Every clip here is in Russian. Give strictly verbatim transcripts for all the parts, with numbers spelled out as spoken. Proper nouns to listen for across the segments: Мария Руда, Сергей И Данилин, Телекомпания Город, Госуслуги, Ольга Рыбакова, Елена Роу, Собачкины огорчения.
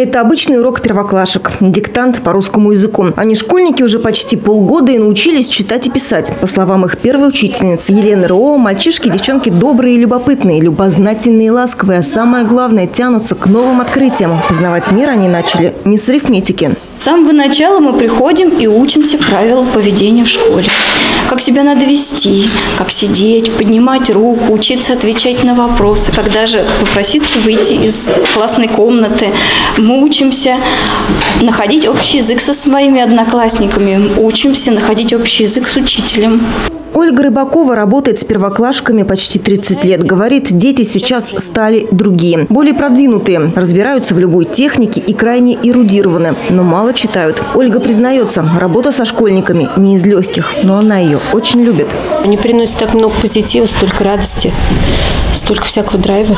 Это обычный урок первоклашек, диктант по русскому языку. Они школьники уже почти полгода и научились читать и писать. По словам их первой учительницы Елены Роу, мальчишки и девчонки добрые и любопытные, любознательные и ласковые, а самое главное, тянутся к новым открытиям. Познавать мир они начали не с арифметики. С самого начала мы приходим и учимся правилам поведения в школе. Как себя надо вести, как сидеть, поднимать руку, учиться отвечать на вопросы, как даже попроситься выйти из классной комнаты. Мы учимся находить общий язык со своими одноклассниками, учимся находить общий язык с учителем. Ольга Рыбакова работает с первоклашками почти тридцать лет. Говорит, дети сейчас стали другие, более продвинутые, разбираются в любой технике и крайне эрудированы, но мало читают. Ольга признается, работа со школьниками не из легких, но она ее очень любит. Они приносят так много позитива, столько радости, столько всякого драйва.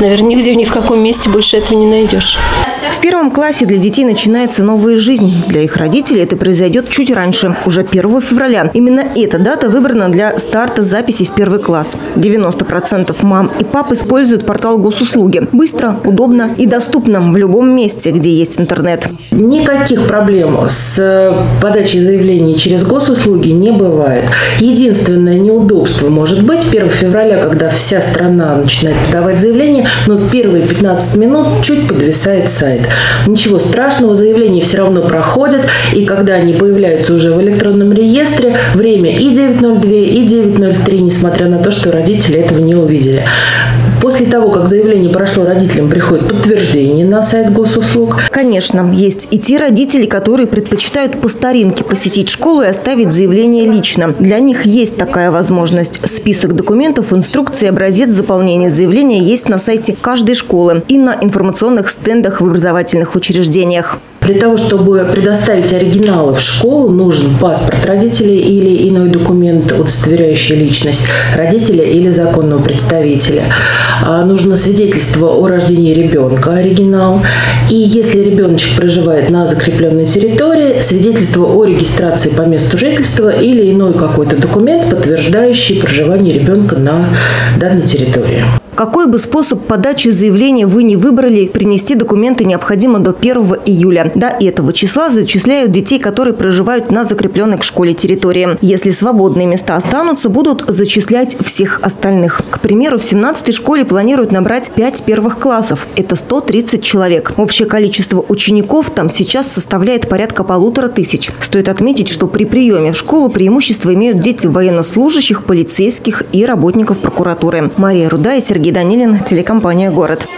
Наверное, нигде, ни в каком месте больше этого не найдешь. В первом классе для детей начинается новая жизнь. Для их родителей это произойдет чуть раньше, уже первого февраля. Именно эта дата выбрана для старта записи в первый класс. девяносто процентов мам и пап используют портал госуслуги. Быстро, удобно и доступно в любом месте, где есть интернет. Никаких проблем с подачей заявлений через госуслуги не бывает. Единственное неудобство может быть первого февраля, когда вся страна начинает подавать заявления, но первые пятнадцать минут чуть подвисает сайт. Ничего страшного, заявления все равно проходят, и когда они появляются уже в электронном реестре, время и девять ноль два, и девять ноль три, несмотря на то, что родители этого не увидели. После того, как заявление прошло, родителям приходит подтверждение на сайт госуслуг. Конечно, есть и те родители, которые предпочитают по старинке посетить школу и оставить заявление лично. Для них есть такая возможность. Список документов, инструкции, образец заполнения заявления есть на сайте каждой школы и на информационных стендах в образовательных учреждениях. Для того, чтобы предоставить оригиналы в школу, нужен паспорт родителей или иной документ, удостоверяющий личность родителя или законного представителя. Нужно свидетельство о рождении ребенка, оригинал. И если ребеночек проживает на закрепленной территории, свидетельство о регистрации по месту жительства или иной какой-то документ, подтверждающий проживание ребенка на данной территории. Какой бы способ подачи заявления вы не выбрали, принести документы необходимо до первого июля. До этого числа зачисляют детей, которые проживают на закрепленной к школе территории. Если свободные места останутся, будут зачислять всех остальных. К примеру, в семнадцатой школе планируют набрать пять первых классов. Это сто тридцать человек. Общее количество учеников там сейчас составляет порядка полутора тысяч. Стоит отметить, что при приеме в школу преимущество имеют дети военнослужащих, полицейских и работников прокуратуры. Мария Руда и Сергей И Данилин, телекомпания «Город».